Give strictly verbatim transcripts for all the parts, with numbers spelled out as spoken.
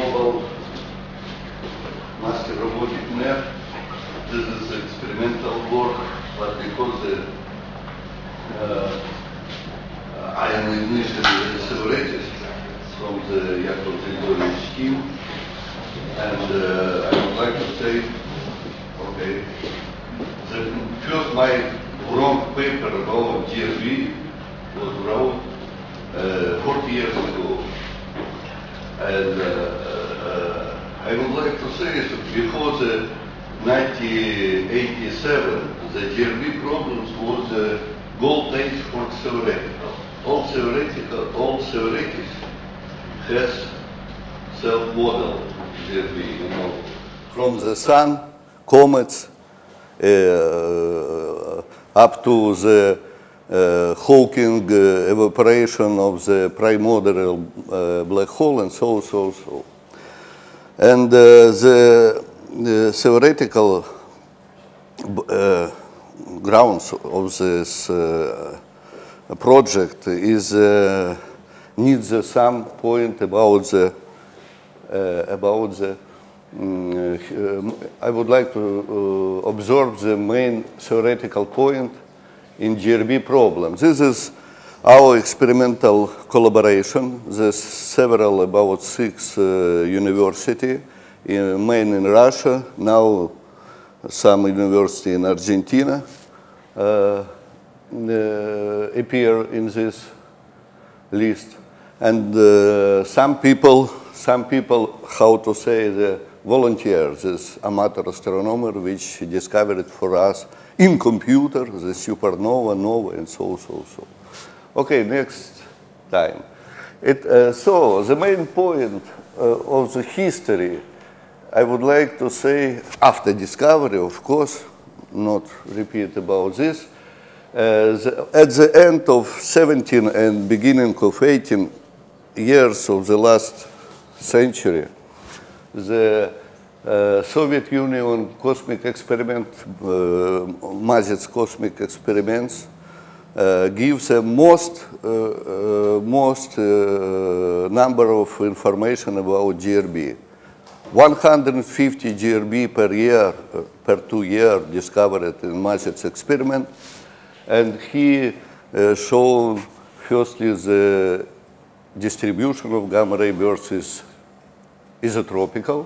mobile master robotic nerve. This is experimental work, but because the uh, I am initially separated from the Yakov scheme, and uh, I would like to say, okay, that first my wrong paper about G R B was wrote uh, forty years ago. And uh, uh, I would like to say that before the nineteen eighty-seven, the G R B problems was the gold age for theoretical. All theoretical, all theoretics has self-model G R B, you know, from the sun, comets, uh, up to the Uh, Hawking uh, evaporation of the primordial uh, black hole, and so, so, so. And uh, the, the theoretical uh, grounds of this uh, project is uh, needs uh, some point about the, uh, about the, um, I would like to uh, observe the main theoretical point in G R B problem. This is our experimental collaboration. There's several, about six uh, university, in, mainly in Russia, now some university in Argentina uh, uh, appear in this list. And uh, some people, some people, how to say, the volunteers, this amateur astronomer, which discovered for us in computer, the supernova, nova, and so, so, so. Okay, next time. It, uh, so, the main point uh, of the history, I would like to say, after discovery, of course, not repeat about this, uh, the, at the end of seventeen and beginning of eighteen years of the last century, the Uh, Soviet Union cosmic experiment, uh, Mazets cosmic experiments, uh, gives the most, uh, uh, most uh, number of information about G R B. one hundred fifty G R B per year, uh, per two year discovered in Mazets experiment. And he uh, showed firstly the distribution of gamma ray bursts is isotropical.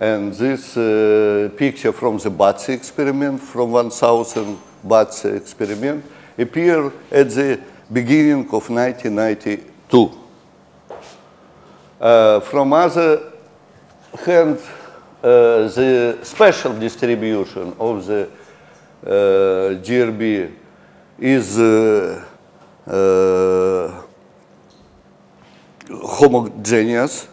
And this uh, picture from the BATSE experiment, from one thousand BATSE experiment, appeared at the beginning of nineteen ninety-two. Uh, from other hand, uh, the special distribution of the uh, G R B is uh, uh, homogeneous.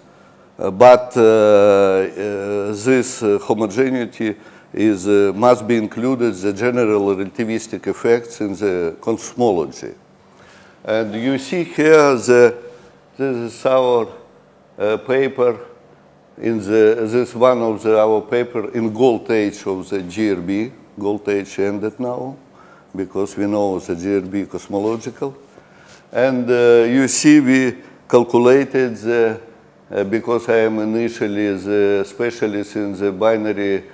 Uh, but uh, uh, this uh, homogeneity is, uh, must be included the general relativistic effects in the cosmology. And you see here, the, this is our uh, paper, in the, this one of the, our paper in gold age of the G R B. Gold age ended now, because we know the G R B cosmological. And uh, you see we calculated the Uh, because I am initially the specialist in the binary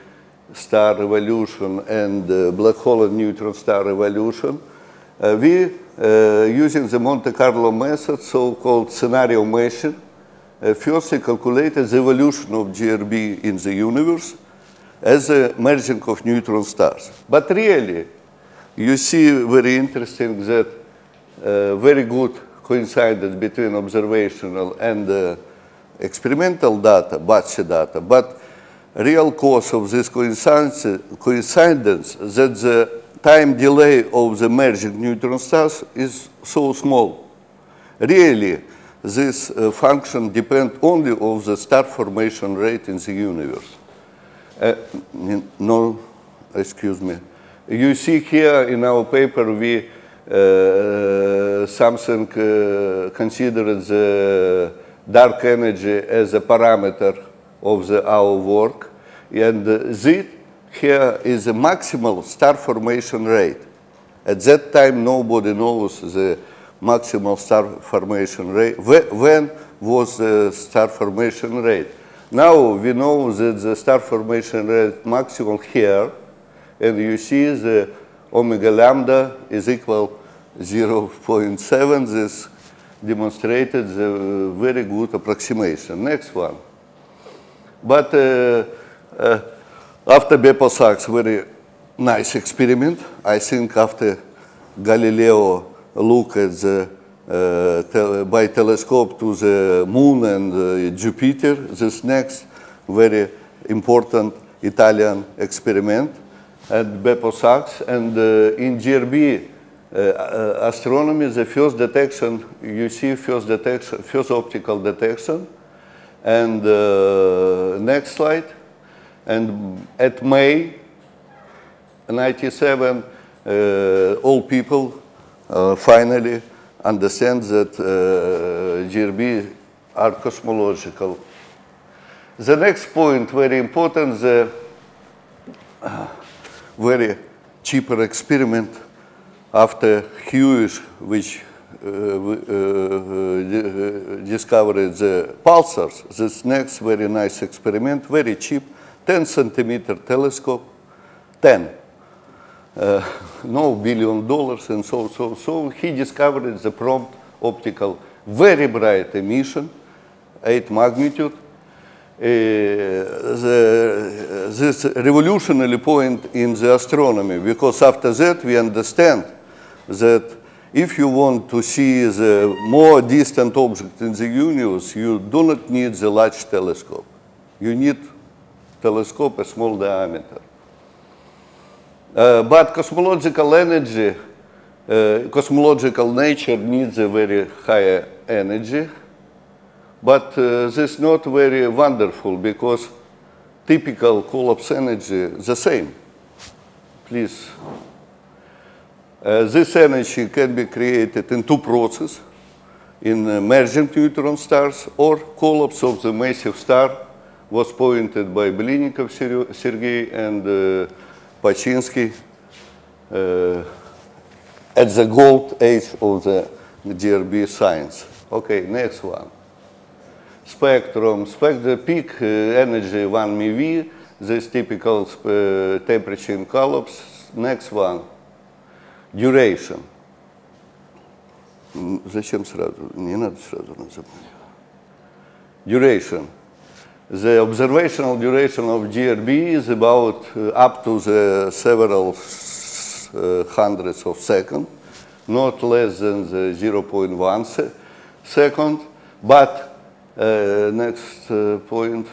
star evolution and uh, black hole and neutron star evolution, uh, we, uh, using the Monte Carlo method, so-called scenario meshing, uh, firstly calculated the evolution of G R B in the universe as a merging of neutron stars. But really, you see very interesting that uh, very good coincidence between observational and uh, experimental data, BATSE data, but real cause of this coincidence, coincidence that the time delay of the merging neutron stars is so small. Really, this uh, function depends only on the star formation rate in the universe. Uh, no, excuse me. You see here in our paper we uh, something uh, considered the dark energy as a parameter of the, our work. And uh, Z here is the maximal star formation rate. At that time, nobody knows the maximal star formation rate. When was the star formation rate? Now we know that the star formation rate maximum here, and you see the omega lambda is equal zero point seven. This demonstrated the very good approximation. Next one. But uh, uh, after BeppoSax, very nice experiment. I think after Galileo look at the Uh, tele by telescope to the moon and uh, Jupiter, this next very important Italian experiment at BeppoSax. And uh, in G R B uh, uh, astronomy, the first detection, you see first detection, first optical detection. And uh, next slide. And at May ninety-seven, uh, all people uh, finally understand that uh, G R B are cosmological. The next point, very important, the uh, very cheaper experiment after Hewish, which uh, uh, discovered the pulsars. This next very nice experiment, very cheap, ten centimeter telescope, ten. Uh, no billion dollars and so, so, so. He discovered the prompt optical, very bright emission, eight magnitude. Uh, the, uh, this revolutionary point in the astronomy, because after that we understand that if you want to see the more distant object in the universe, you do not need the large telescope. You need telescope a small diameter. Uh, but cosmological energy, uh, cosmological nature needs a very high energy. But uh, this is not very wonderful, because typical collapse energy is the same. Please. Uh, this energy can be created in two processes, in uh, merging neutron stars or collapse of the massive star, was pointed by Blinikov, Sergey, and uh, Paczynski uh, at the gold age of the G R B science. Okay, next one. Spectrum. Spectrum peak uh, energy one MeV. This typical uh, temperature in collapse. Next one. Duration. Зачем сразу? Не надо сразу называть. Duration. The observational duration of G R B is about uh, up to the several uh, hundreds of seconds, not less than the zero point one se second. But uh, next uh, point,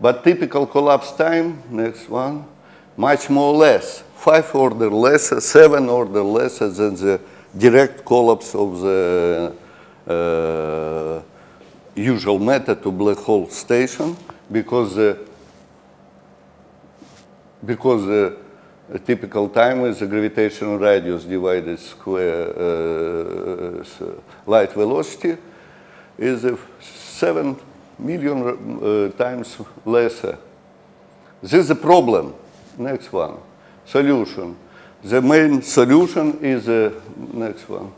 but typical collapse time, next one, much more less, five order less, seven order less than the direct collapse of the uh, usual method to black hole station, because uh, because the uh, typical time is the gravitational radius divided square uh, light velocity is uh, seven million uh, times lesser. This is a problem. Next one. Solution. The main solution is uh, next one.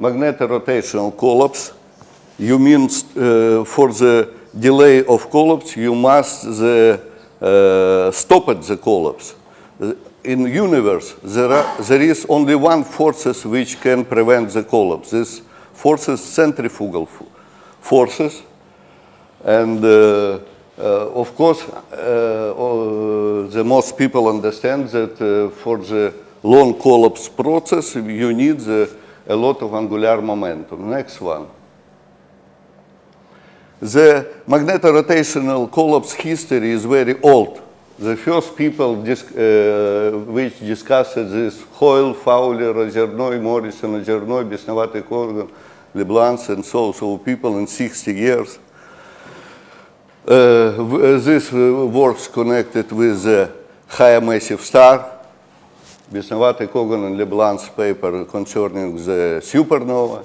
Magnetorotational collapse. You mean uh, for the delay of collapse, you must the, uh, stop at the collapse. In the universe, there, are, there is only one forces which can prevent the collapse. This forces centrifugal forces. And uh, uh, of course, uh, all the most people understand that uh, for the long collapse process, you need the, a lot of angular momentum. Next one. The magnetorotational collapse history is very old. The first people dis uh, which discussed this, Hoyle, Fowler, Ozernoy, Morrison, Ozernoy, Bisnovatyi-Kogan, Leblanc, and so, so people in sixty years. Uh, this works connected with the high massive star, Bisnovatyi-Kogan and Leblanc's paper concerning the supernova.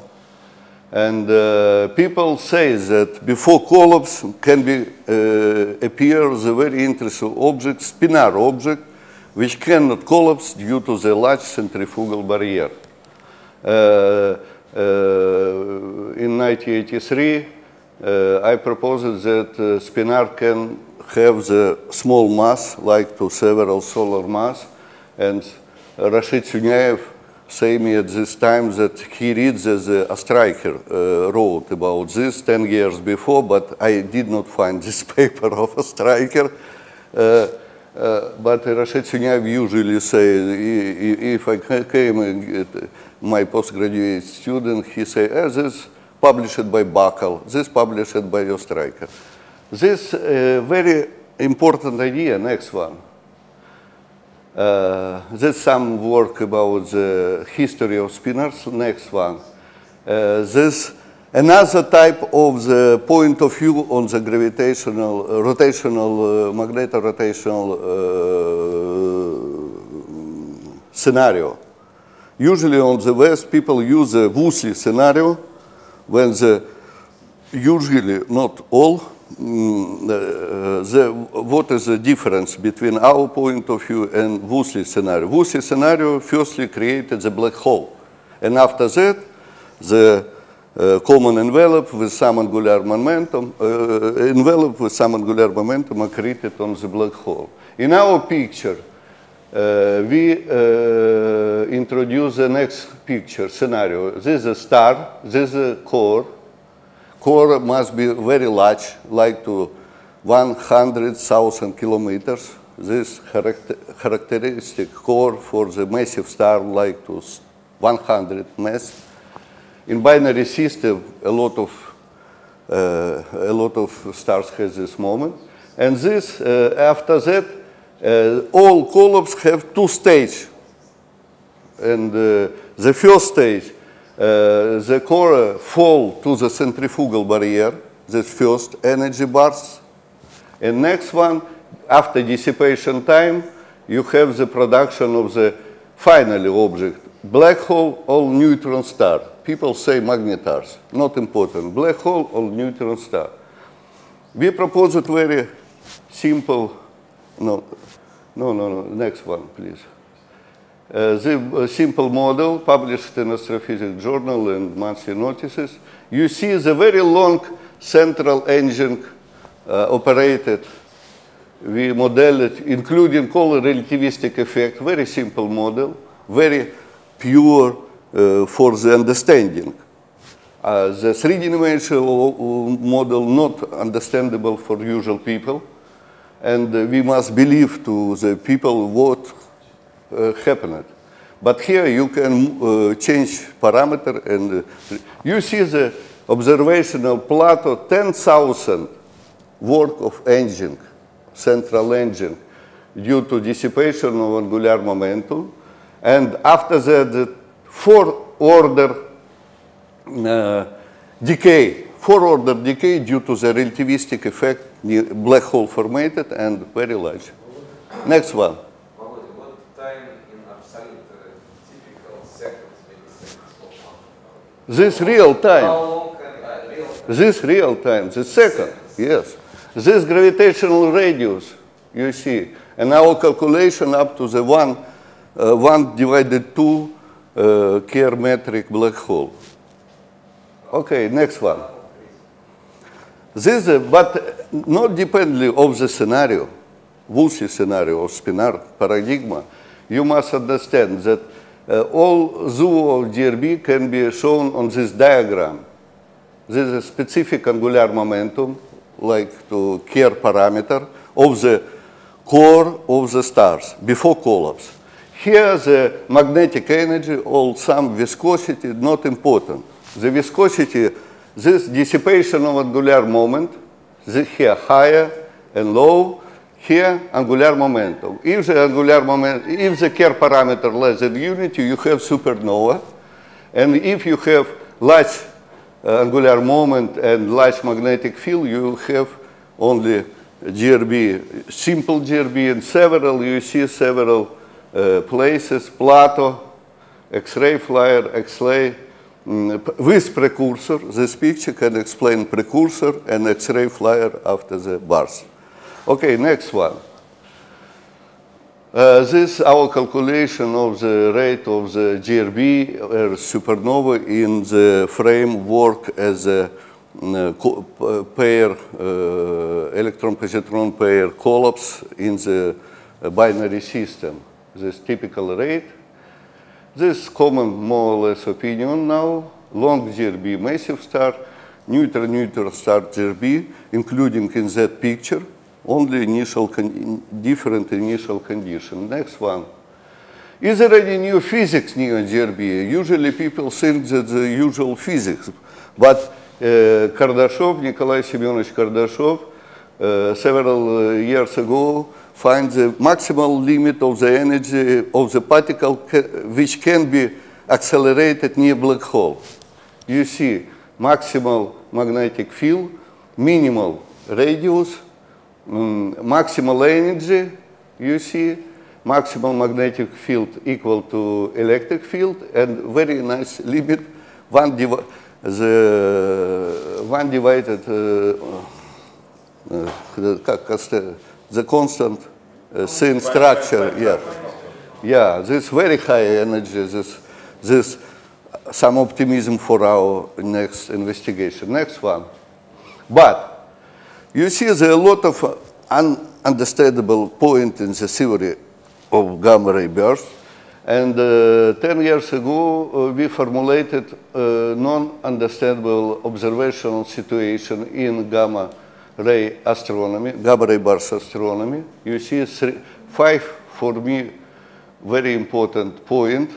And uh, people say that before collapse can be, uh, appear the very interesting object, spinar object, which cannot collapse due to the large centrifugal barrier. Uh, uh, in nineteen eighty-three, uh, uh, I proposed that uh, spinar can have the small mass, like to several solar mass, and Rashid Sunyaev say me at this time that he reads as the Ostriker uh, wrote about this ten years before, but I did not find this paper of Ostriker. Uh, uh, but Rashid Sunyaev usually say, if I came and my postgraduate student, he say, eh, this published by Buckel, this published by Ostriker. This uh, very important idea, next one. Uh, there's some work about the history of spinners, next one. Uh, there's another type of the point of view on the gravitational, uh, rotational, uh, magnetorotational uh, scenario. Usually on the West, people use the Woosley scenario, when the, usually not all, Mm, uh, the, what is the difference between our point of view and Woosley scenario? Woosley scenario firstly created the black hole, and after that the uh, common envelope with some angular momentum, uh, envelope with some angular momentum accreted on the black hole. In our picture, uh, we uh, introduce the next picture scenario. This is a star, this is a core. Core must be very large, like to one hundred thousand kilometers. This character characteristic core for the massive star, like to one hundred mass. In binary system, a lot of uh, a lot of stars has this moment. And this, uh, after that, uh, all columns have two stages. And uh, the first stage. Uh, the core fall to the centrifugal barrier, this first energy burst. And next one, after dissipation time, you have the production of the final object. Black hole or neutron star. People say magnetars, not important. Black hole or neutron star. We proposed very simple, no, no, no, no. Next one, please. Uh, the uh, simple model published in Astrophysics Journal and monthly notices. You see the very long central engine uh, operated. We modeled, including all relativistic effect, very simple model, very pure uh, for the understanding. Uh, the three-dimensional model not understandable for usual people, and uh, we must believe to the people what Uh, happened. But here you can uh, change parameter, and uh, you see the observational plateau, ten thousand work of engine, central engine, due to dissipation of angular momentum. And after that, the four-order uh, decay, four-order decay due to the relativistic effect, black hole formatted and very large. Next one. This real time, this real time, the second, yes. This gravitational radius, you see, and our calculation up to the one, uh, one divided two uh, Kerr metric black hole. Okay, next one. This, uh, but not dependently of the scenario, Woosley scenario or spinar paradigm, you must understand that Uh, all zoo of G R B can be shown on this diagram. This is a specific angular momentum, like to Kerr parameter, of the core of the stars before collapse. Here the magnetic energy or some viscosity, not important. The viscosity, this dissipation of angular moment, this here higher and low, here, angular momentum. If the angular moment, if the Kerr parameter less than unity, you have supernova. And if you have large uh, angular moment and large magnetic field, you have only G R B, simple G R B, and several, you see several uh, places, plateau, X-ray flyer, X-ray, mm, with precursor. This picture can explain precursor and X-ray flyer after the burst. Okay, next one. Uh, this is our calculation of the rate of the G R B or supernova in the framework as a pair, uh, electron-positron pair collapse in the binary system. This typical rate. This common more or less opinion now. Long G R B massive star, neutral neutral star G R B, including in that picture only initial con different initial condition. Next one. Is there any new physics near G R B? Usually people think that the usual physics, but Uh, Kardashov, Nikolai Semyonovich Kardashov, uh, several uh, years ago, finds the maximal limit of the energy of the particle ca which can be accelerated near black hole. You see, maximal magnetic field, minimal radius, um, maximal energy, you see, maximal magnetic field equal to electric field, and very nice limit, one divided. The one divided, uh, uh, the constant uh, thin structure, yeah. Yeah, this very high energy, this, this, some optimism for our next investigation. Next one. But you see there are a lot of ununderstandable point in the theory of gamma ray burst. And uh, ten years ago, uh, we formulated a non-understandable observational situation in gamma ray astronomy, gamma ray burst astronomy. You see three, five, for me, very important point,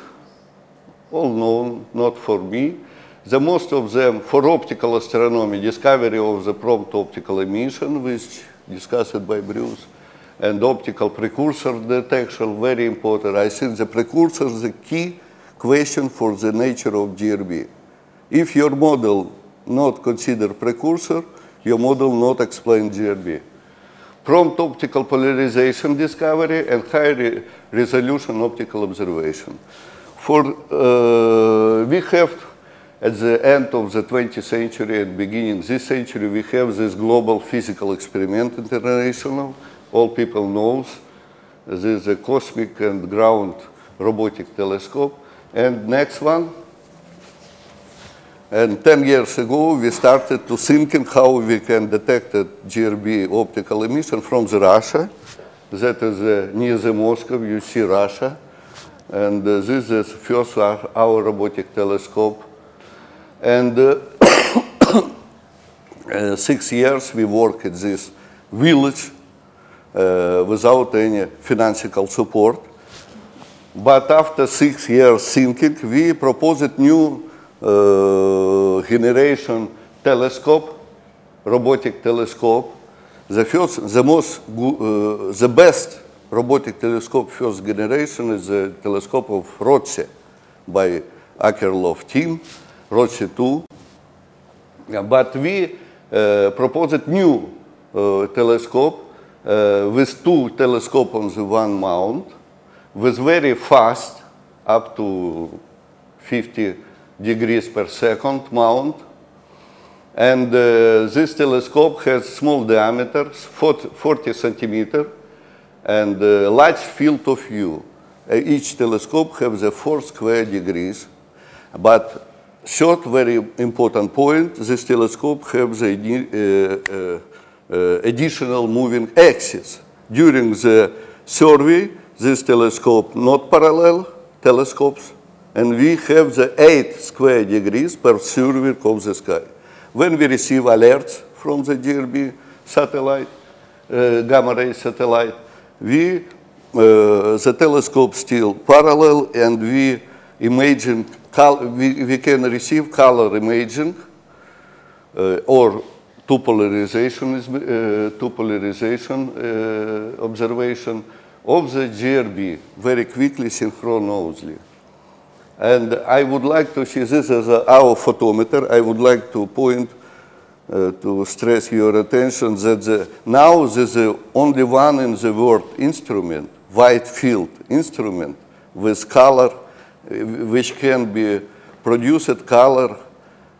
all known, not for me. The most of them for optical astronomy, discovery of the prompt optical emission, which discussed by Bruce. And optical precursor detection, very important. I think the precursor is the key question for the nature of G R B. If your model not consider precursor, your model not explain G R B. Prompt optical polarization discovery and high re resolution optical observation. For, uh, we have, at the end of the twentieth century and beginning this century, we have this global physical experiment international. All people knows this is a cosmic and ground robotic telescope. And next one. And ten years ago, we started to thinking how we can detect G R B optical emission from the Russia. That is uh, near the Moscow, you see Russia. And uh, this is first our, our robotic telescope. And uh, uh, six years we work at this village. Uh, without any financial support. But after six years thinking, we proposed new uh, generation telescope, robotic telescope. The first, the most, uh, the best robotic telescope first generation is the telescope of ROTSE by Akerlof team, ROTSE two. Yeah, but we uh, proposed new uh, telescope. Uh, with two telescopes on the one mount, with very fast, up to fifty degrees per second mount. And uh, this telescope has small diameter, forty centimeters, and uh, large field of view. Uh, each telescope has the four square degrees. But short, very important point, this telescope has the uh, uh, Uh, additional moving axis. During the survey, this telescope not parallel telescopes, and we have the eight square degrees per survey of the sky. When we receive alerts from the G R B satellite, uh, gamma ray satellite, we, uh, the telescope still parallel, and we imagine, we, we can receive color imaging uh, or two polarization, is, uh, two polarization uh, observation of the G R B very quickly, synchronously. And I would like to see this as a, our photometer. I would like to point, uh, to stress your attention that the, now this is the only one in the world instrument, wide field instrument with color, uh, which can be produced color,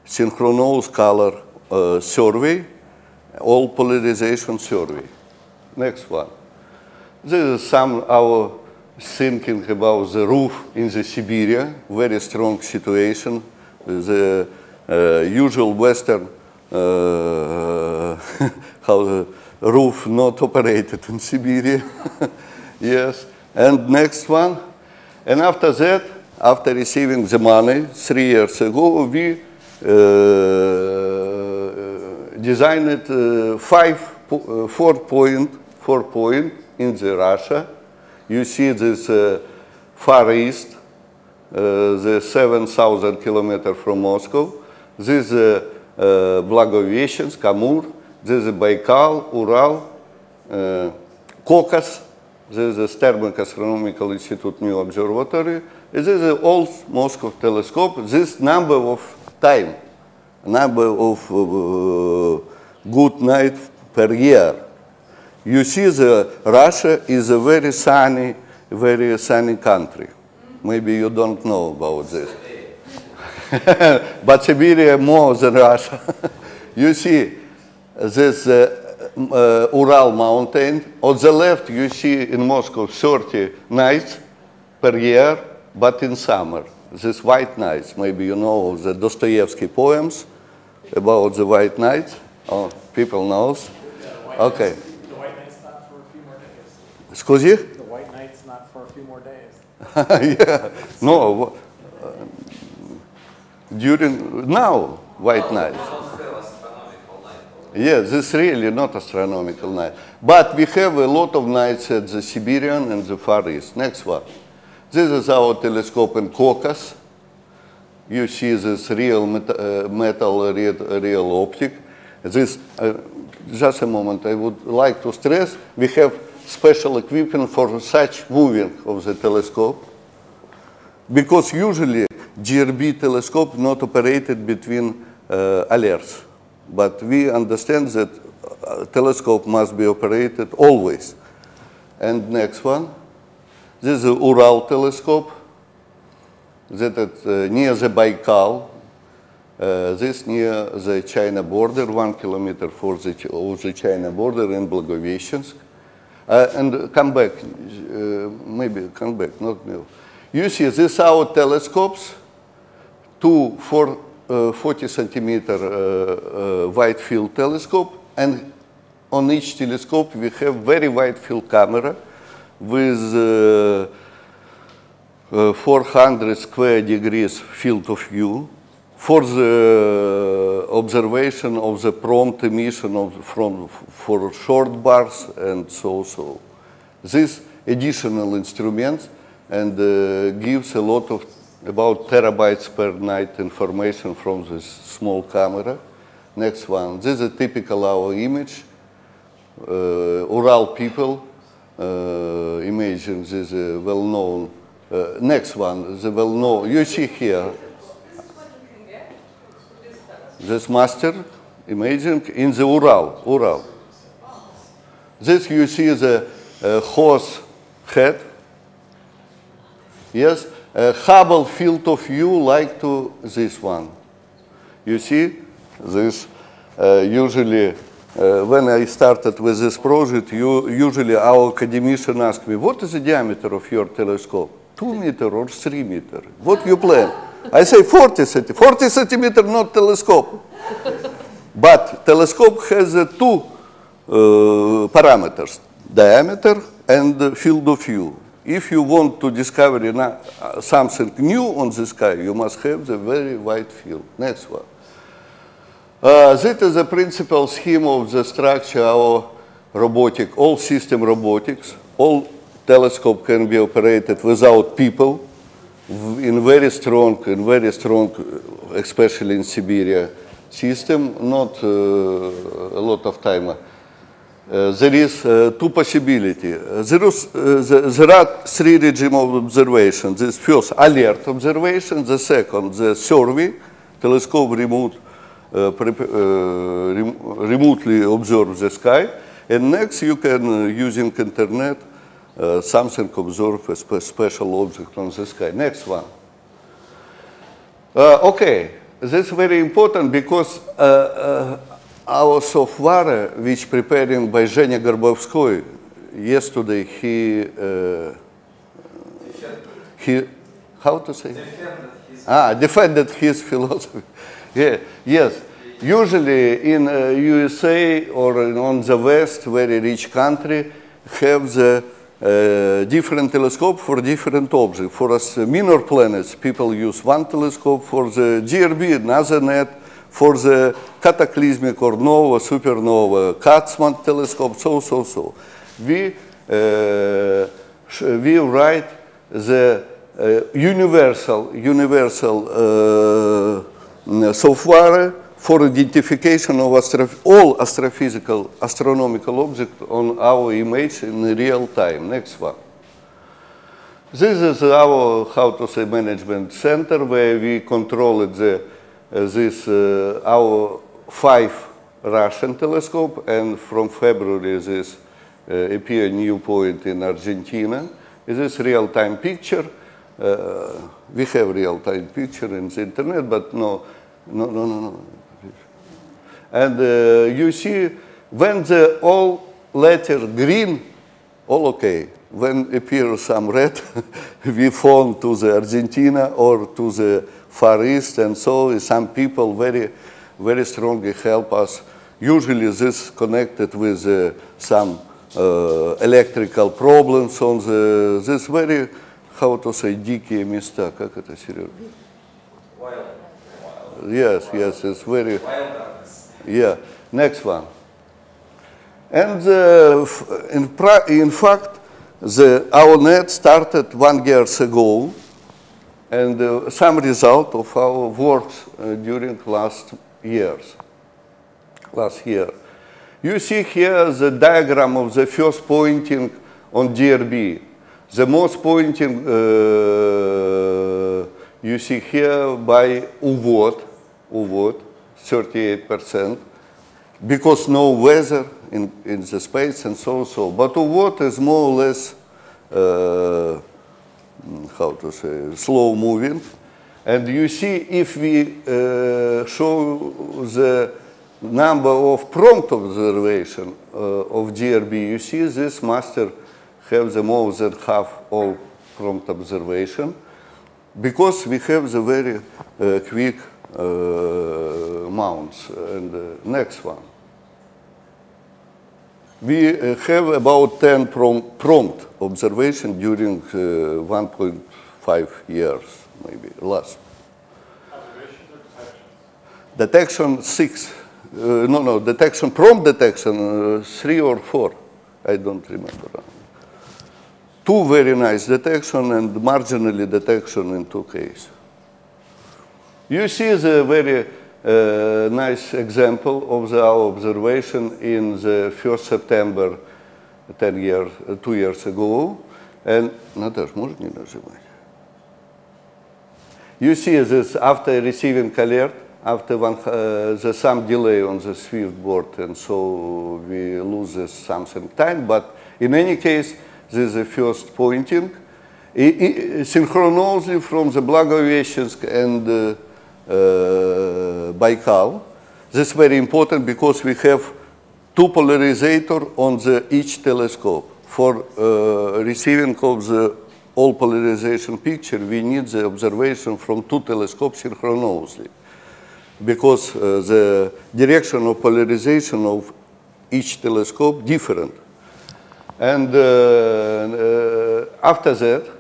synchronous color, Uh, survey, all polarization survey. Next one. This is some our thinking about the roof in the Siberia, very strong situation. The uh, usual Western uh, how the roof not operated in Siberia. Yes. And next one. And after that, after receiving the money three years ago, we uh, designed uh, five, uh, four point, four point in the Russia. You see this uh, Far East, uh, the seven thousand kilometers from Moscow. This is uh, uh, Blagoveshchensk, Amur. This is Baikal, Ural, uh, Caucasus. This is the Sternberg Astronomical Institute New Observatory. This is the old Moscow telescope. This number of time, number of uh, good night per year. You see, the Russia is a very sunny, very sunny country. Maybe you don't know about this, but Siberia more than Russia. You see, this. Uh, Uh, Ural mountain. On the left, you see in Moscow thirty nights per year, but in summer. This white nights, maybe you know the Dostoevsky poems about the white nights. Oh, people knows. Yeah, okay. Nights, the white night's not for a few more days. Excuse you? The white night's not for a few more days. Yeah. No. Uh, during, now, white nights. Yeah, this is really not astronomical night. But we have a lot of nights at the Siberian and the Far East. Next one. This is our telescope in Caucasus. You see this real met uh, metal, real, real optic. This, uh, just a moment, I would like to stress, we have special equipment for such moving of the telescope. Because usually G R B telescope not operated between uh, alerts. But we understand that a telescope must be operated always. And next one. This is the Ural telescope that is uh, near the Baikal. Uh, this near the China border, one kilometer for the, of the China border in Blagoveshchensk. Uh, and come back, uh, maybe come back, not new. You see, these our telescopes, two, four, Uh, forty centimeter uh, uh, wide field telescope, and on each telescope we have very wide field camera with uh, uh, four hundred square degrees field of view for the observation of the prompt emission of from for short bars and so so. This additional instruments and uh, gives a lot of about terabytes per night information from this small camera. Next one. This is a typical our image. Uh, Ural people uh, imagine this uh, well-known. Uh, next one, the well-known. You see here. This master imaging in the Ural. Ural. This you see the uh, horse head. Yes. Uh, Hubble field of view like to this one. You see, this uh, usually, uh, when I started with this project, you, usually our academician asked me, what is the diameter of your telescope? Two meter or three meter? What you plan? I say forty, forty centimeter, not telescope. But telescope has uh, two uh, parameters, diameter and field of view. If you want to discover something new on the sky, you must have the very wide field. Next one. Uh, that is the principal scheme of the structure of robotic, all system robotics. All telescope can be operated without people in very strong, in very strong, especially in Siberia system, not uh, a lot of time. Uh, there is uh, two possibilities. Uh, there, uh, the, there are three regimes of observation. This first, alert observation. The second, the survey. Telescope remote, uh, uh, rem remotely observe the sky. And next, you can, uh, using internet, uh, something observe a spe special object on the sky. Next one. Uh, okay, this is very important because uh, uh, our software, which preparing by Zhenya Gorbovskoy, yesterday he, uh, he, how to say? Defended his ah, defended his philosophy. Yeah, yes, usually in uh, U S A or in, on the West, very rich country, have the uh, different telescope for different objects. For us uh, minor planets, people use one telescope. For the G R B, another net. For the cataclysmic or nova, supernova, Katzmann telescope, so, so, so. We, uh, we write the uh, universal, universal uh, software for identification of astro all astrophysical, astronomical objects on our image in real time. Next one. This is our, how to say, management center where we control the Uh, this uh, our five Russian telescope, and from February this uh, appear new point in Argentina. Is this real-time picture? Uh, we have real-time picture in the internet, but no, no, no, no, no. And uh, you see when the all letter green, all okay. When appear some red, we phone to the Argentina or to the Far East, and so some people very, very strongly help us. Usually this connected with uh, some uh, electrical problems on the, this very, how to say, дикие места, как это, Серега? Wild. Wild. Yes, wild. Yes, it's very, wilderness. Yeah, next one. And uh, in, in fact, the, our net started one year ago. And uh, some result of our works uh, during last years, last year. You see here the diagram of the first pointing on G R B. The most pointing uh, you see here by U V O T, U V O T, thirty-eight percent, because no weather in, in the space and so so. But U V O T is more or less uh, how to say, slow moving. And you see if we uh, show the number of prompt observation uh, of G R B, you see this master have the more than half all prompt observation because we have the very uh, quick uh, mounts. And uh, next one. We uh, have about ten prom prompt observation during uh, one point five years, maybe last. Observations or detections? Detection six. Uh, no, no, detection, prompt detection, uh, three or four. I don't remember. Two very nice detection and marginally detection in two cases. You see the very Uh, nice example of the, our observation in the first September, ten years, uh, two years ago. And you see this after receiving alert, after one, uh, there's some delay on the Swift board, and so we lose this something time. But in any case, this is the first pointing, I, I, synchronously from the Blagoveshchensk and. Uh, Uh, Baikal. This is very important because we have two polarizators on the each telescope. For uh, receiving of the all polarization picture, we need the observation from two telescopes synchronously because uh, the direction of polarization of each telescope different. And uh, uh, after that,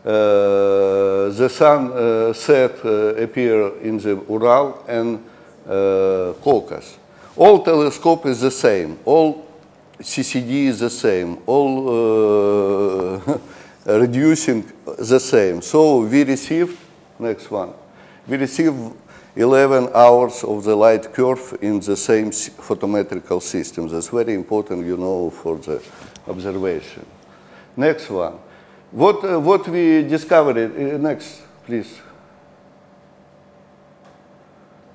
Uh, the sun uh, set uh, appear in the Ural and uh, Caucasus. All telescope is the same. All C C D is the same. All uh, reducing the same. So we received, next one, we received eleven hours of the light curve in the same photometrical system. That's very important, you know, for the observation. Next one. What, uh, what we discovered, uh, next, please.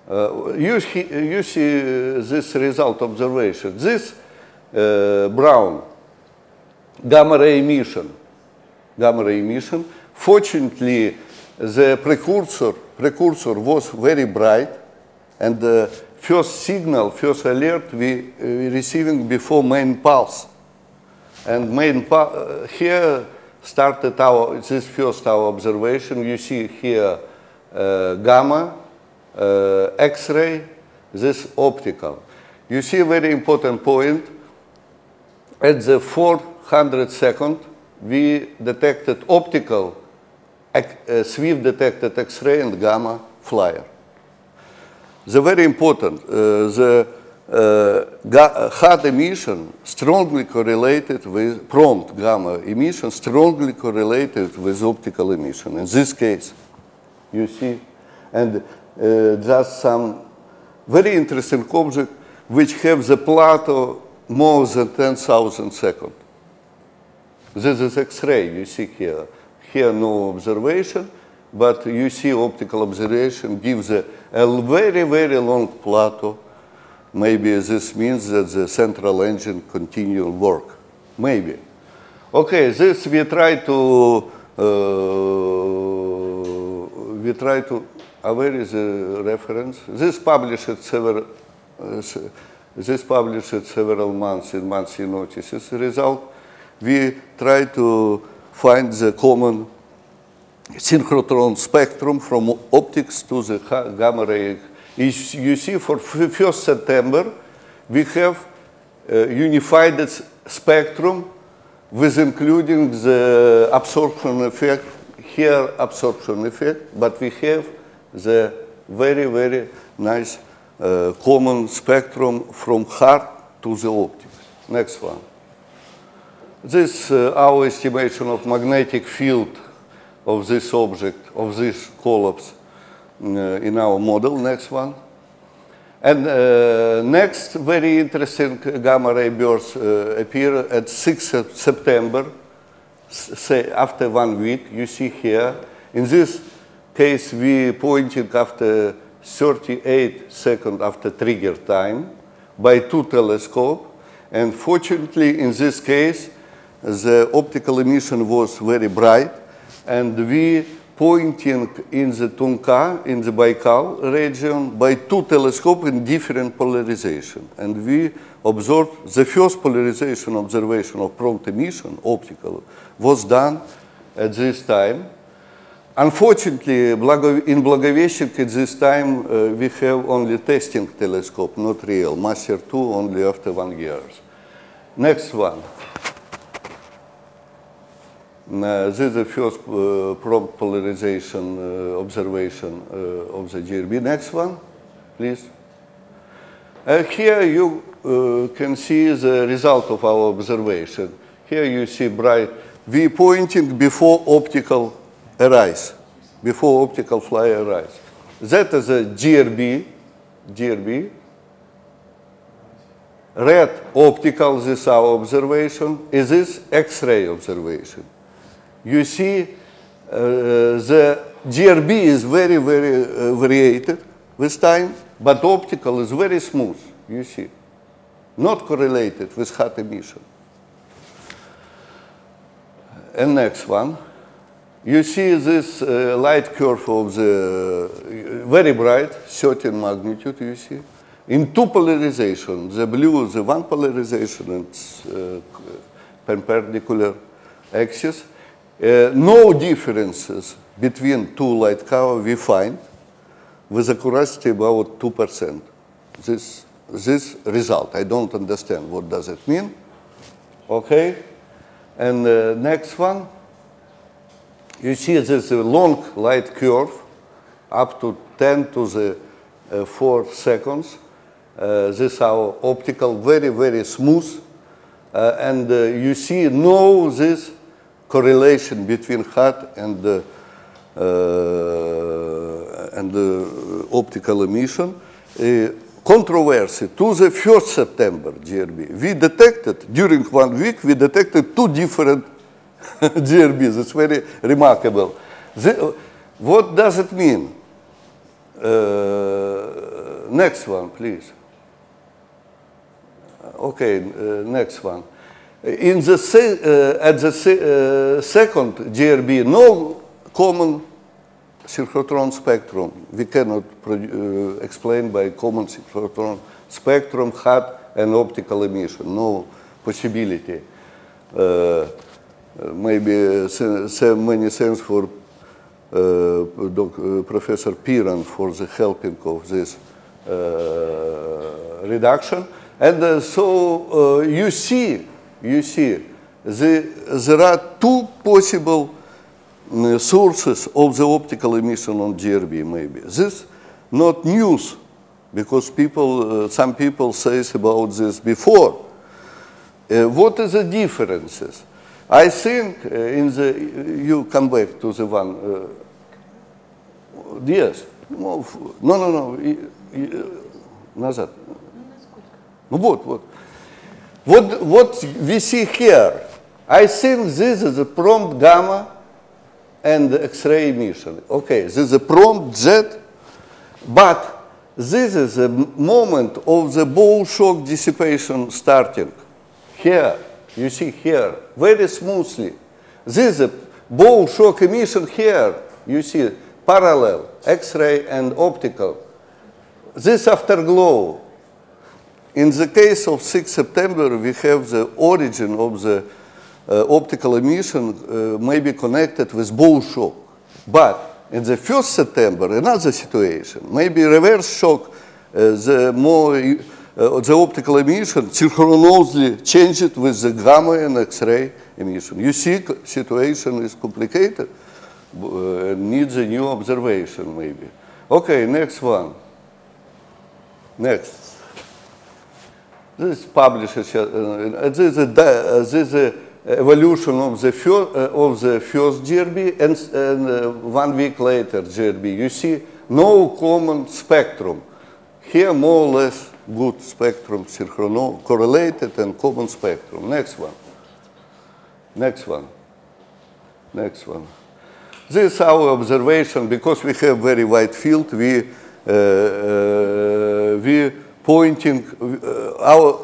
Uh, you, you see uh, this result observation. This uh, brown gamma ray emission, gamma ray emission. Fortunately, the precursor, precursor was very bright, and the first signal, first alert we uh, receiving before main pulse. And main pulse, uh, here, started our, this first our observation. You see here uh, gamma, uh, X-ray, this optical. You see a very important point. At the four hundredth second, we detected optical, uh, swift detected X-ray and gamma flyer. The very important, uh, the uh, hard emission strongly correlated with, prompt gamma emission strongly correlated with optical emission. In this case, you see, and uh, just some very interesting objects which have the plateau more than ten thousand seconds. This is X-ray you see here. Here no observation, but you see optical observation gives a, a very, very long plateau. Maybe this means that the central engine continue work. Maybe. Okay, this we try to, uh, we try to, uh, where is the reference? This published several, uh, This published several months in monthly notice. As a result, we try to find the common synchrotron spectrum from optics to the gamma ray. You see, for first September, we have uh, unified spectrum with including the absorption effect, here absorption effect, but we have the very, very nice Uh, common spectrum from hard to the optics. Next one. This uh, our estimation of magnetic field of this object, of this collapse uh, in our model. Next one. And uh, next very interesting gamma ray bursts uh, appear at sixth of September, say after one week. You see here. In this case, we pointing after thirty-eight seconds after trigger time by two telescopes. And fortunately, in this case, the optical emission was very bright. And we pointing in the Tunka, in the Baikal region, by two telescopes in different polarization. And we observed the first polarization observation of prompt emission, optical, was done at this time. Unfortunately, in Blagoveshchensk at this time, uh, we have only testing telescope, not real. Master two only after one year. Next one. Uh, this is the first uh, prompt polarization uh, observation uh, of the G R B. Next one, please. Uh, here you uh, can see the result of our observation. Here you see bright. We pointing before optical arise, before optical fly arise. That is a G R B, G R B. Red optical, this is our observation, is this X-ray observation. You see, uh, the G R B is very, very uh, variated with time, but optical is very smooth, you see. Not correlated with hot emission. And next one. You see this uh, light curve of the uh, very bright, thirteen magnitude, you see. In two polarizations, the blue is the one polarization and uh, perpendicular axis. Uh, no differences between two light curves we find with accuracy about two percent. This, this result, I don't understand what does it mean. Okay, and the uh, next one. You see this long light curve up to ten to the four seconds. Uh, this is our optical, very, very smooth. Uh, and uh, you see no this correlation between hot and, uh, uh, and uh, optical emission. Uh, controversy to the first September G R B. We detected, during one week, we detected two different G R B, that's very remarkable. The, uh, what does it mean? Uh, next one, please. Okay, uh, next one. In the se uh, at the se uh, second G R B, no common synchrotron spectrum. We cannot uh, explain by common synchrotron spectrum, hot and optical emission. No possibility. Uh, Uh, maybe uh, so many thanks for uh, doc, uh, Professor Piran for the helping of this uh, reduction. And uh, so uh, you see, you see, the, there are two possible uh, sources of the optical emission on G R B. Maybe this not news, because people, uh, some people say about this before. Uh, what are the differences? I think uh, in the you come back to the one. Uh, yes. No, no, no. Назад. Ну вот, вот. What, what we see here, I think this is a prompt gamma and X-ray emission. Okay, this is a prompt jet, but this is a moment of the bow shock dissipation starting. Here, you see here, very smoothly. This is a bow shock emission here, you see, parallel, X-ray and optical. This afterglow. In the case of sixth September, we have the origin of the uh, optical emission uh, may be connected with bow shock. But in the first September, another situation, maybe reverse shock, uh, the, more, uh, the optical emission synchronously changed with the gamma and X-ray emission. You see, the situation is complicated, uh, needs a new observation maybe. Okay, next one. Next. This is published, uh, this is, a, uh, this is a evolution of the, first, uh, of the first G R B, and, and uh, one week later G R B. You see no common spectrum. Here more or less good spectrum, synchrono correlated and common spectrum. Next one. Next one. Next one. This is our observation, because we have very wide field, we, uh, uh, we pointing uh, our, uh,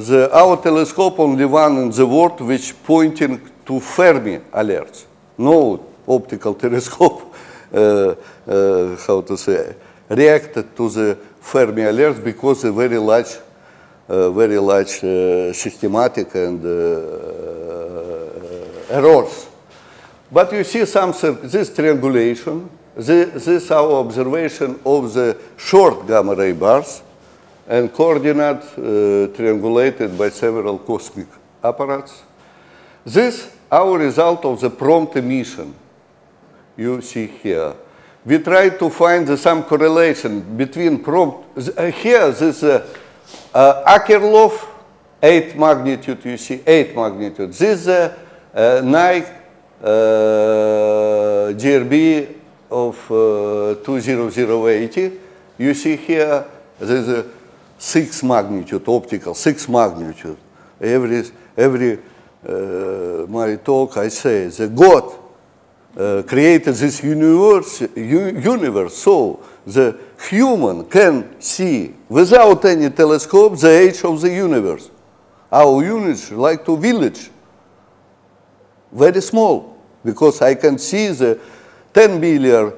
the, our telescope, only one in the world which pointing to Fermi alerts. No optical telescope, uh, uh, how to say, reacted to the Fermi alerts, because they're very large, uh, very large uh, systematic and uh, errors. But you see some, this triangulation, this, this our observation of the short gamma ray bars, and coordinates uh, triangulated by several cosmic apparates. This our result of the prompt emission you see here. We try to find the, some correlation between prompt, uh, here this uh, uh, Akerlof, eight magnitude, you see, eight magnitude. This uh, uh, Nike uh, G R B of uh, two thousand eighty, you see here, there's a six magnitude optical, six magnitude. Every, every uh, my talk I say, the God uh, created this universe, universe, so the human can see without any telescope the age of the universe. Our units like to village, very small, because I can see the ten billion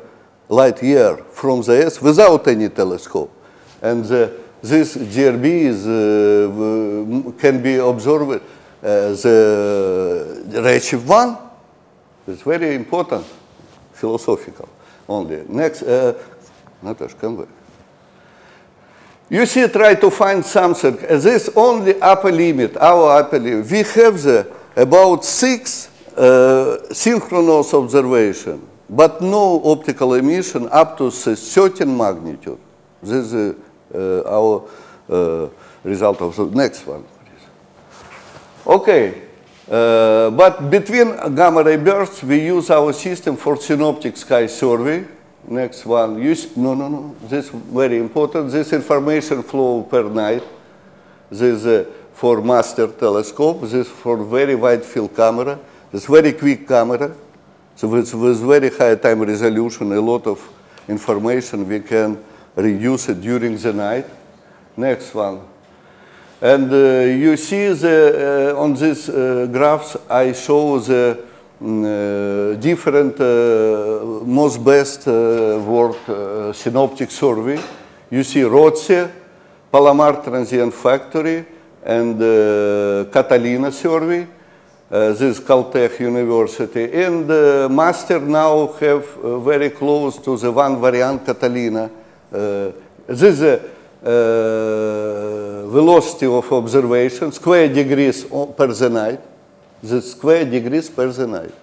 light year from the Earth without any telescope. And the this G R B is, uh, can be observed as a redshift one. It's very important, philosophical only. Next, uh, Natasha, come back. You see, try to find something. This only upper limit, our upper limit. We have the, about six uh, synchronous observation, but no optical emission up to a certain magnitude. This is uh, Uh, our uh, result of the next one. Okay, uh, but between gamma ray bursts, we use our system for synoptic sky survey. Next one, use, no, no, no, this is very important. This information flow per night. This is uh, for master telescope. This is for very wide field camera. This very quick camera. So with, with very high time resolution, a lot of information we can reduce it during the night. Next one. And uh, you see the, uh, on these uh, graphs, I show the uh, different uh, most best uh, world uh, synoptic survey. You see ROTSE, Palomar Transient Factory, and uh, Catalina survey. Uh, this Caltech University. And uh, master now have uh, very close to the one variant Catalina. Uh, This is a uh, velocity of observation, square degrees per the night. The square degrees per the night.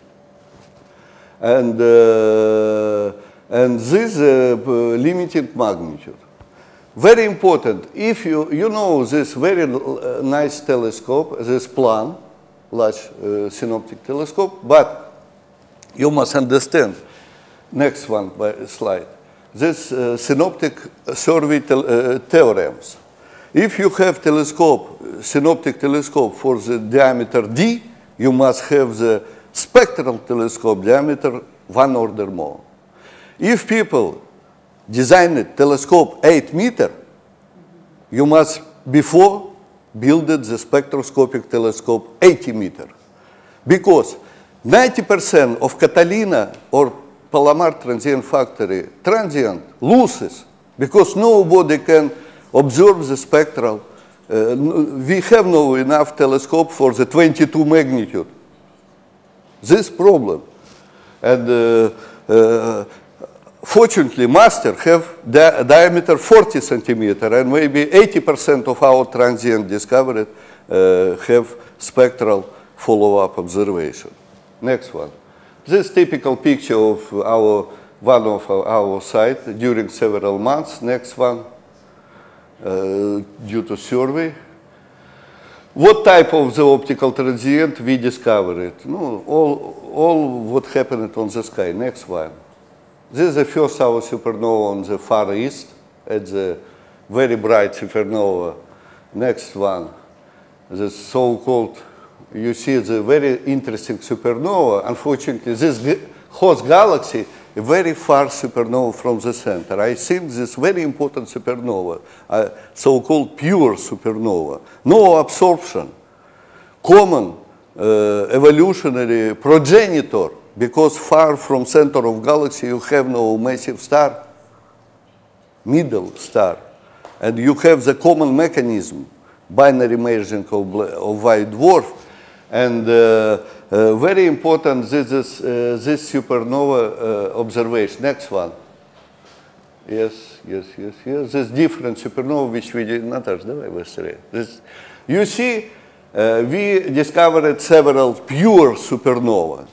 And, uh, and this uh, limited magnitude. Very important, if you, you know this very uh, nice telescope, this plan, large uh, synoptic telescope, but you must understand, next one by slide, this uh, synoptic survey tel uh, theorems. If you have telescope, synoptic telescope for the diameter d, you must have the spectral telescope diameter one order more. If people design a telescope eight meter, you must before build the spectroscopic telescope eighty meter. Because ninety percent of Catalina or Palomar Transient Factory transient loses because nobody can observe the spectral. Uh, we have no enough telescope for the twenty-two magnitude. This problem. And uh, uh, fortunately, master have di diameter forty centimeter, and maybe eighty percent of our transient discovered uh, have spectral follow-up observation. Next one. This typical picture of our one of our sites during several months. Next one, uh, due to survey. What type of the optical transient we discovered? No, all all what happened on the sky. Next one. This is the first our supernova on the Far East, at the very bright supernova. Next one, the so-called, you see the very interesting supernova. Unfortunately, this host galaxy, a very far supernova from the center. I think this very important supernova, uh, so-called pure supernova. No absorption, common uh, evolutionary progenitor. Because far from center of galaxy, you have no massive star, middle star. And you have the common mechanism, binary merging of, of white dwarf. And uh, uh, very important, this, is, uh, this supernova uh, observation. Next one. Yes, yes, yes, yes. This different supernova, which we did not touch. You see, uh, we discovered several pure supernovas.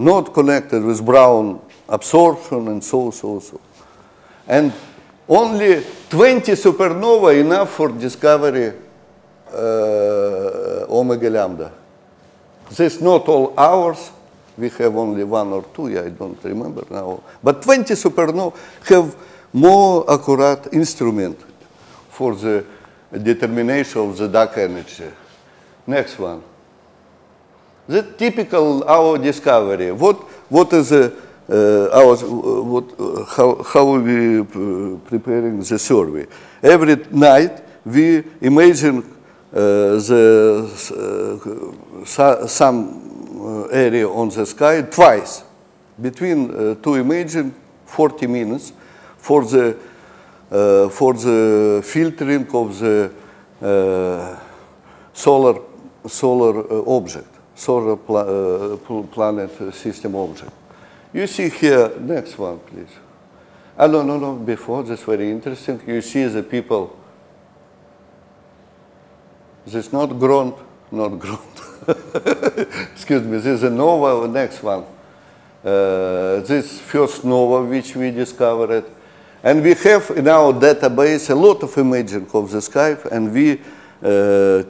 Not connected with brown absorption and so, so, so. And only twenty supernova enough for discovery uh, omega lambda. This is not all ours. We have only one or two, I don't remember now. But twenty supernova have more accurate instrument for the determination of the dark energy. Next one. The typical our discovery. What what is uh, our what uh, how how we preparing the survey? Every night we imagine uh, the uh, some area on the sky twice, between uh, two imaging forty minutes for the uh, for the filtering of the uh, solar solar uh, object. solar pla uh, planet system object. You see here, next one, please. Oh, no, no, no, before, that's very interesting. You see the people. This is not ground, not ground. Excuse me, this is a nova, next one. Uh, this first nova, which we discovered. And we have in our database a lot of imaging of the sky, and we Uh,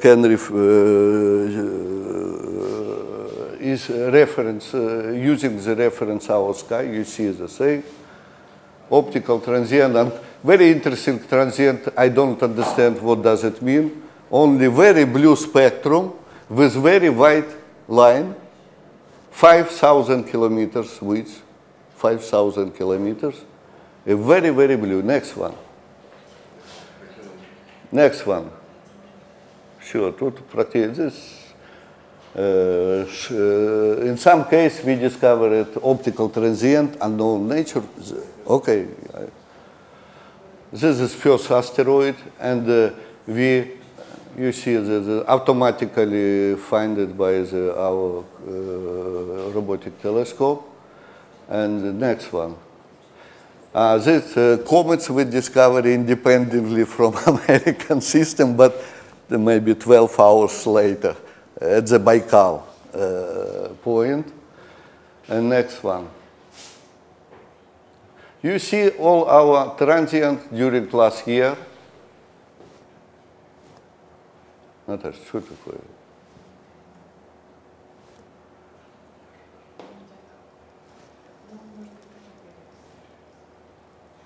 can ref, uh, is reference uh, using the reference our sky. You see the same optical transient and very interesting transient. I don't understand what does it mean. Only very blue spectrum with very wide line, five thousand kilometers width, five thousand kilometers. A very very blue. Next one. Next one. Sure, тут uh, in some case we discovered optical transient, unknown nature. Okay, this is first asteroid, and uh, we, you see, the, the automatically find it by the, our uh, robotic telescope, and the next one. Uh, these uh, comets were discovered independently from American system, but maybe twelve hours later at the Baikal uh, point. And next one. You see all our transient during last year.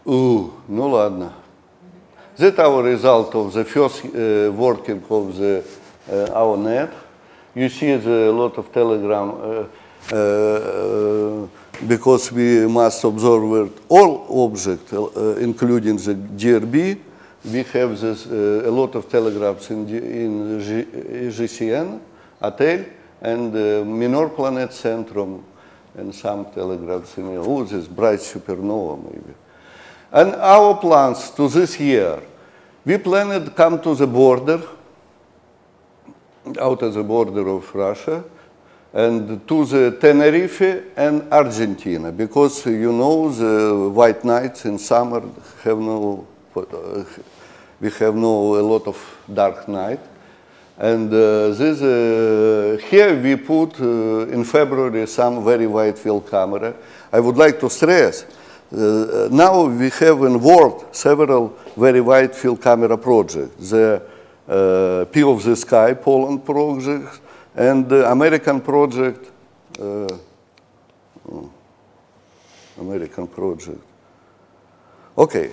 Ooh, ну ладно. That's our result of the first uh, working of the, uh, our net. You see the lot of telegram uh, uh, because we must observe all objects, uh, including the G R B. We have this, uh, a lot of telegrams in, in G C N, A T E L, and uh, Minor Planet Centrum, and some telegrams in oh, this bright supernova maybe. And our plans to this year, we planned to come to the border, out of the border of Russia, and to the Tenerife and Argentina, because you know the white nights in summer have no, we have no a lot of dark night. And uh, this, uh, here we put uh, in February some very wide field camera. I would like to stress, Uh, now we have in world several very wide field camera projects. The uh, P of the Sky, Poland project, and the American project, uh, American project, okay,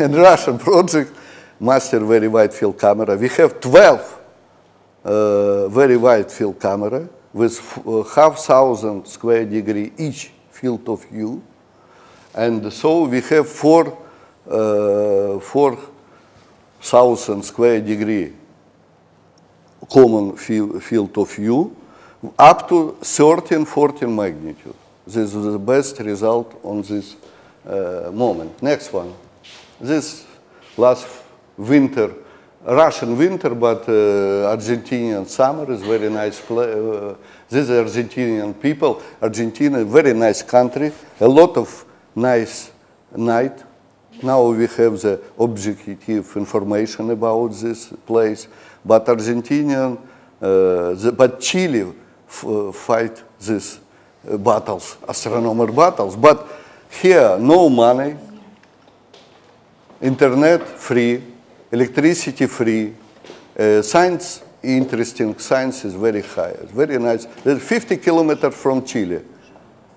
and Russian project, Master Very Wide Field Camera. We have twelve uh, very wide field camera with uh, half thousand square degree each field of view. And so we have four, uh, four thousand square degree common field of view up to thirteen, fourteen magnitude. This is the best result on this uh, moment. Next one. This last winter, Russian winter, but uh, Argentinian summer is very nice. Uh, this is Argentinian people. Argentina, very nice country. A lot of nice night. Now we have the objective information about this place. But Argentinian, uh, the, but Chile f fight these uh, battles, astronomical battles. But here, no money, internet free, electricity free, uh, science interesting, science is very high, it's very nice. There's fifty kilometers from Chile.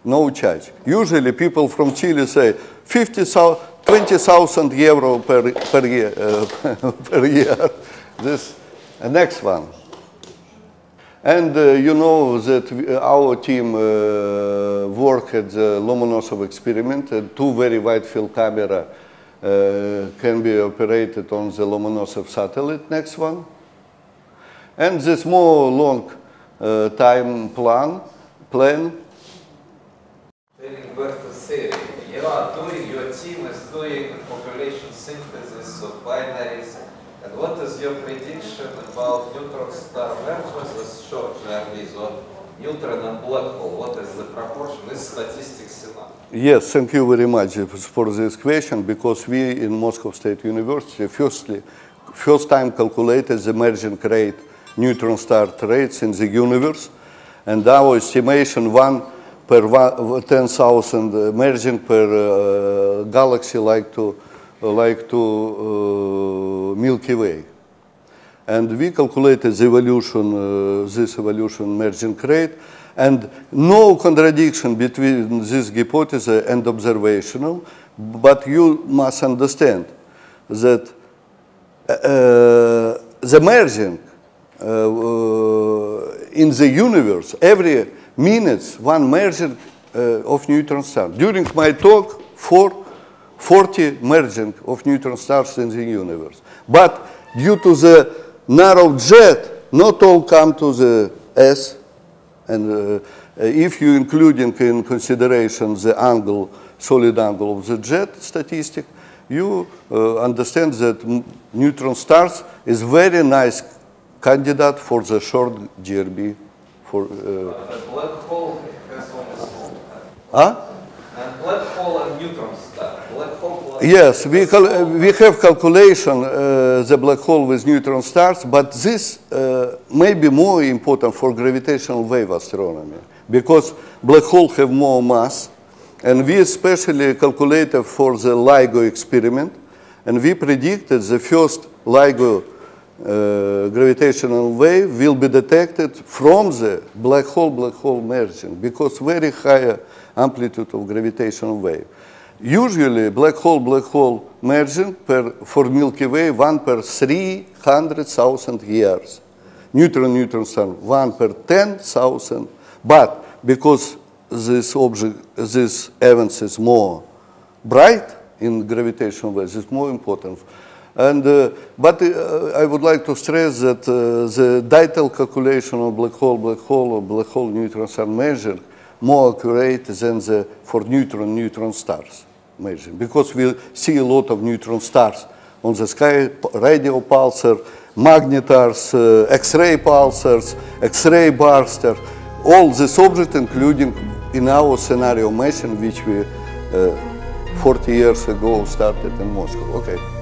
No charge. Usually people from Chile say twenty thousand euro per, per year. Uh, per year. This uh, next one. And uh, you know that we, our team uh, worked at the Lomonosov experiment. Uh, two very wide field camera uh, can be operated on the Lomonosov satellite. Next one. And this more long uh, time plan plan. Bertha theory. Yeah, doing your team is doing the population synthesis of binaries. And what is your prediction about neutron star versus short G R Bs or neutron and black hole? What is the proportion? Is statistics enough? Yes, thank you very much for this question, because we in Moscow State University firstly, first time calculated the merging rate, neutron star rates in the universe, and our estimation one per ten thousand merging per uh, galaxy like to, like to uh, Milky Way. And we calculated the evolution, uh, this evolution merging rate, and no contradiction between this hypothesis and observational, but you must understand that uh, the merging uh, in the universe, every minutes, one merging uh, of neutron stars. During my talk, for forty merging of neutron stars in the universe. But due to the narrow jet, not all come to the S. And uh, if you including in consideration the angle, solid angle of the jet statistic, you uh, understand that neutron stars is very nice candidate for the short G R B. For, uh, but the black hole has only small. Huh? And black hole and neutron star. Black hole, black yes, we, cal we have calculation uh, the black hole with neutron stars, but this uh, may be more important for gravitational wave astronomy because black hole have more mass, and we especially calculated for the LIGO experiment, and we predicted the first LIGO Uh, gravitational wave will be detected from the black hole black hole merging because very high amplitude of gravitational wave. Usually black hole black hole merging per for Milky Way one per three hundred thousand years. Neutron neutron star one per ten thousand. But because this object this event is more bright in gravitational waves, it's more important. And, uh, but uh, I would like to stress that uh, the detailed calculation of black hole, black hole, or black hole neutrons are measured more accurate than the, for neutron, neutron stars measuring. Because we see a lot of neutron stars on the sky, radio pulsar, magnetars, uh, X-ray pulsars, X-ray burster, all these objects including in our scenario mission which we uh, forty years ago started in Moscow. Okay.